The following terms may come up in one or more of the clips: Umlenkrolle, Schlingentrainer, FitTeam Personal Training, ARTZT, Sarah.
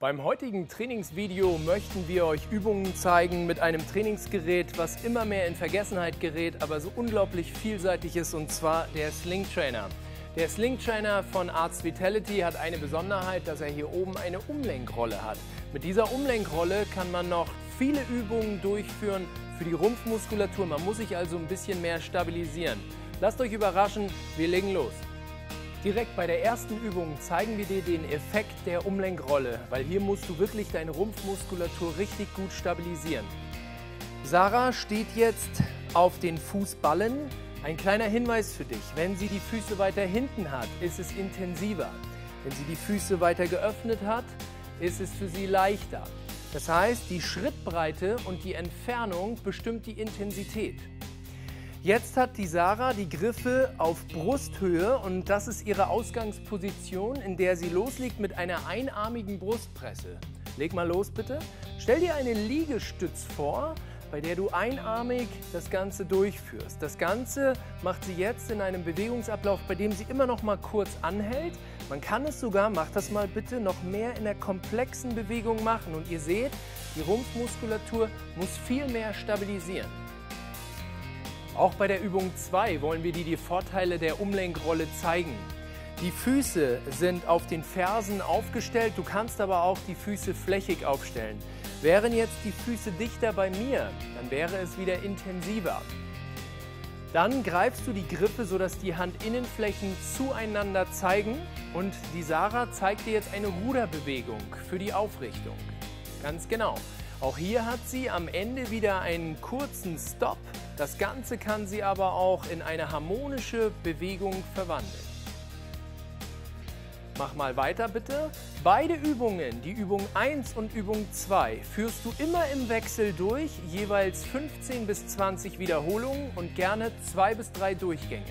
Beim heutigen Trainingsvideo möchten wir euch Übungen zeigen mit einem Trainingsgerät, was immer mehr in Vergessenheit gerät, aber so unglaublich vielseitig ist, und zwar der Schlingentrainer. Der Schlingentrainer von ARTZT hat eine Besonderheit, dass er hier oben eine Umlenkrolle hat. Mit dieser Umlenkrolle kann man noch viele Übungen durchführen für die Rumpfmuskulatur. Man muss sich also ein bisschen mehr stabilisieren. Lasst euch überraschen, wir legen los. Direkt bei der ersten Übung zeigen wir dir den Effekt der Umlenkrolle, weil hier musst du wirklich deine Rumpfmuskulatur richtig gut stabilisieren. Sarah steht jetzt auf den Fußballen. Ein kleiner Hinweis für dich: Wenn sie die Füße weiter hinten hat, ist es intensiver. Wenn sie die Füße weiter geöffnet hat, ist es für sie leichter. Das heißt, die Schrittbreite und die Entfernung bestimmt die Intensität. Jetzt hat die Sarah die Griffe auf Brusthöhe, und das ist ihre Ausgangsposition, in der sie loslegt mit einer einarmigen Brustpresse. Leg mal los bitte. Stell dir eine Liegestütz vor, bei der du einarmig das Ganze durchführst. Das Ganze macht sie jetzt in einem Bewegungsablauf, bei dem sie immer noch mal kurz anhält. Man kann es sogar, mach das mal bitte, noch mehr in der komplexen Bewegung machen. Und ihr seht, die Rumpfmuskulatur muss viel mehr stabilisieren. Auch bei der Übung 2 wollen wir dir die Vorteile der Umlenkrolle zeigen. Die Füße sind auf den Fersen aufgestellt, du kannst aber auch die Füße flächig aufstellen. Wären jetzt die Füße dichter bei mir, dann wäre es wieder intensiver. Dann greifst du die Griffe, sodass die Handinnenflächen zueinander zeigen, und die Sarah zeigt dir jetzt eine Ruderbewegung für die Aufrichtung. Ganz genau. Auch hier hat sie am Ende wieder einen kurzen Stopp. Das Ganze kann sie aber auch in eine harmonische Bewegung verwandeln. Mach mal weiter bitte. Beide Übungen, die Übung 1 und Übung 2, führst du immer im Wechsel durch, jeweils 15 bis 20 Wiederholungen und gerne 2 bis 3 Durchgänge.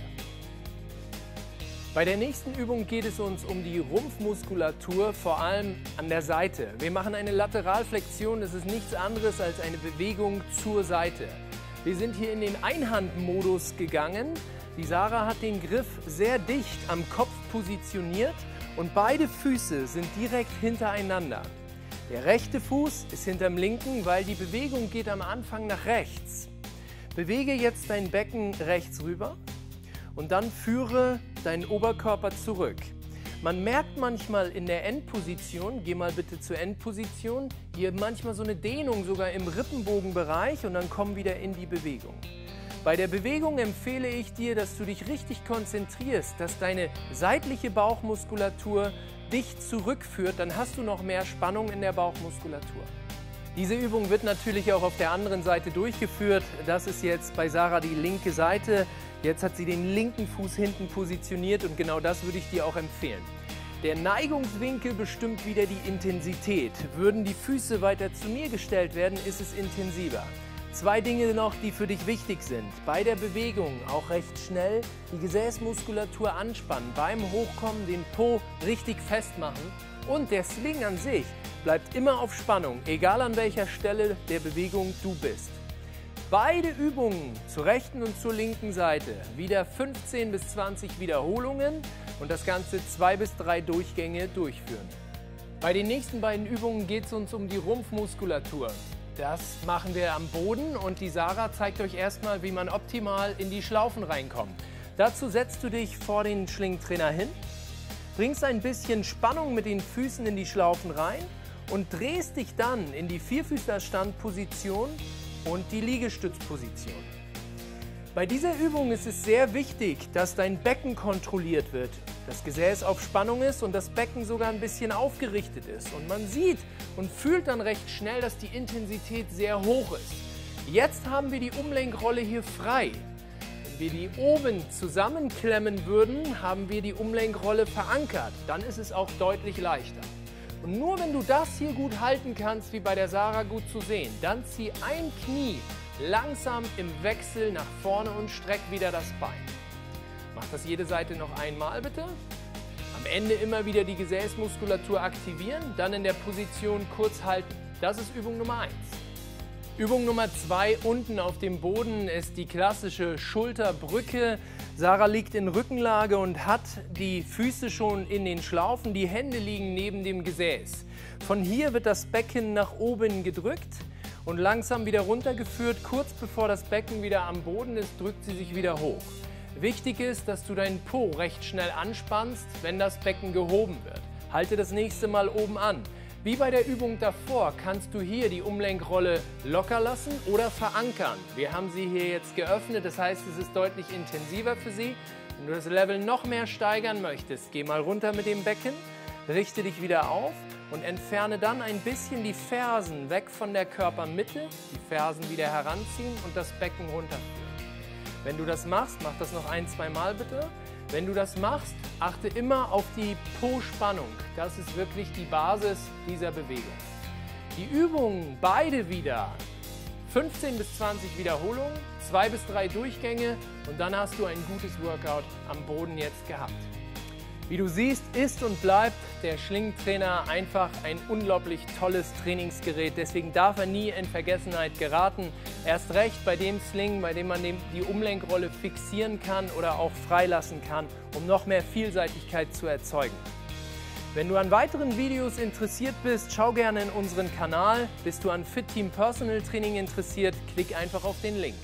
Bei der nächsten Übung geht es uns um die Rumpfmuskulatur, vor allem an der Seite. Wir machen eine Lateralflexion, das ist nichts anderes als eine Bewegung zur Seite. Wir sind hier in den Einhandmodus gegangen. Die Sarah hat den Griff sehr dicht am Kopf positioniert und beide Füße sind direkt hintereinander. Der rechte Fuß ist hinterm linken, weil die Bewegung geht am Anfang nach rechts. Bewege jetzt dein Becken rechts rüber und dann führe deinen Oberkörper zurück. Man merkt manchmal in der Endposition, geh mal bitte zur Endposition, hier manchmal so eine Dehnung sogar im Rippenbogenbereich, und dann komm wieder in die Bewegung. Bei der Bewegung empfehle ich dir, dass du dich richtig konzentrierst, dass deine seitliche Bauchmuskulatur dich zurückführt, dann hast du noch mehr Spannung in der Bauchmuskulatur. Diese Übung wird natürlich auch auf der anderen Seite durchgeführt. Das ist jetzt bei Sarah die linke Seite. Jetzt hat sie den linken Fuß hinten positioniert, und genau das würde ich dir auch empfehlen. Der Neigungswinkel bestimmt wieder die Intensität. Würden die Füße weiter zu mir gestellt werden, ist es intensiver. Zwei Dinge noch, die für dich wichtig sind. Bei der Bewegung auch recht schnell die Gesäßmuskulatur anspannen, beim Hochkommen den Po richtig festmachen, und der Sling an sich bleibt immer auf Spannung, egal an welcher Stelle der Bewegung du bist. Beide Übungen zur rechten und zur linken Seite, wieder 15 bis 20 Wiederholungen und das Ganze 2 bis 3 Durchgänge durchführen. Bei den nächsten beiden Übungen geht es uns um die Rumpfmuskulatur. Das machen wir am Boden, und die Sarah zeigt euch erstmal, wie man optimal in die Schlaufen reinkommt. Dazu setzt du dich vor den Schlingentrainer hin, bringst ein bisschen Spannung mit den Füßen in die Schlaufen rein und drehst dich dann in die Vierfüßlerstandposition und die Liegestützposition. Bei dieser Übung ist es sehr wichtig, dass dein Becken kontrolliert wird, das Gesäß auf Spannung ist und das Becken sogar ein bisschen aufgerichtet ist. Und man sieht und fühlt dann recht schnell, dass die Intensität sehr hoch ist. Jetzt haben wir die Umlenkrolle hier frei. Wenn wir die oben zusammenklemmen würden, haben wir die Umlenkrolle verankert. Dann ist es auch deutlich leichter. Und nur wenn du das hier gut halten kannst, wie bei der Sarah gut zu sehen, dann zieh ein Knie langsam im Wechsel nach vorne und streck wieder das Bein. Mach das jede Seite noch einmal bitte. Am Ende immer wieder die Gesäßmuskulatur aktivieren, dann in der Position kurz halten. Das ist Übung Nummer 1. Übung Nummer 2 unten auf dem Boden ist die klassische Schulterbrücke. Sarah liegt in Rückenlage und hat die Füße schon in den Schlaufen. Die Hände liegen neben dem Gesäß. Von hier wird das Becken nach oben gedrückt und langsam wieder runtergeführt. Kurz bevor das Becken wieder am Boden ist, drückt sie sich wieder hoch. Wichtig ist, dass du deinen Po recht schnell anspannst, wenn das Becken gehoben wird. Halte das nächste Mal oben an. Wie bei der Übung davor kannst du hier die Umlenkrolle locker lassen oder verankern. Wir haben sie hier jetzt geöffnet, das heißt, es ist deutlich intensiver für sie. Wenn du das Level noch mehr steigern möchtest, geh mal runter mit dem Becken, richte dich wieder auf und entferne dann ein bisschen die Fersen weg von der Körpermitte, die Fersen wieder heranziehen und das Becken runterführen. Wenn du das machst, mach das noch ein, zwei Mal bitte. Wenn du das machst, achte immer auf die Po-Spannung. Das ist wirklich die Basis dieser Bewegung. Die Übungen beide wieder 15 bis 20 Wiederholungen, 2 bis 3 Durchgänge und dann hast du ein gutes Workout am Boden jetzt gehabt. Wie du siehst, ist und bleibt der Schlingentrainer einfach ein unglaublich tolles Trainingsgerät. Deswegen darf er nie in Vergessenheit geraten. Erst recht bei dem Sling, bei dem man die Umlenkrolle fixieren kann oder auch freilassen kann, um noch mehr Vielseitigkeit zu erzeugen. Wenn du an weiteren Videos interessiert bist, schau gerne in unseren Kanal. Bist du an FitTeam Personal Training interessiert, klick einfach auf den Link.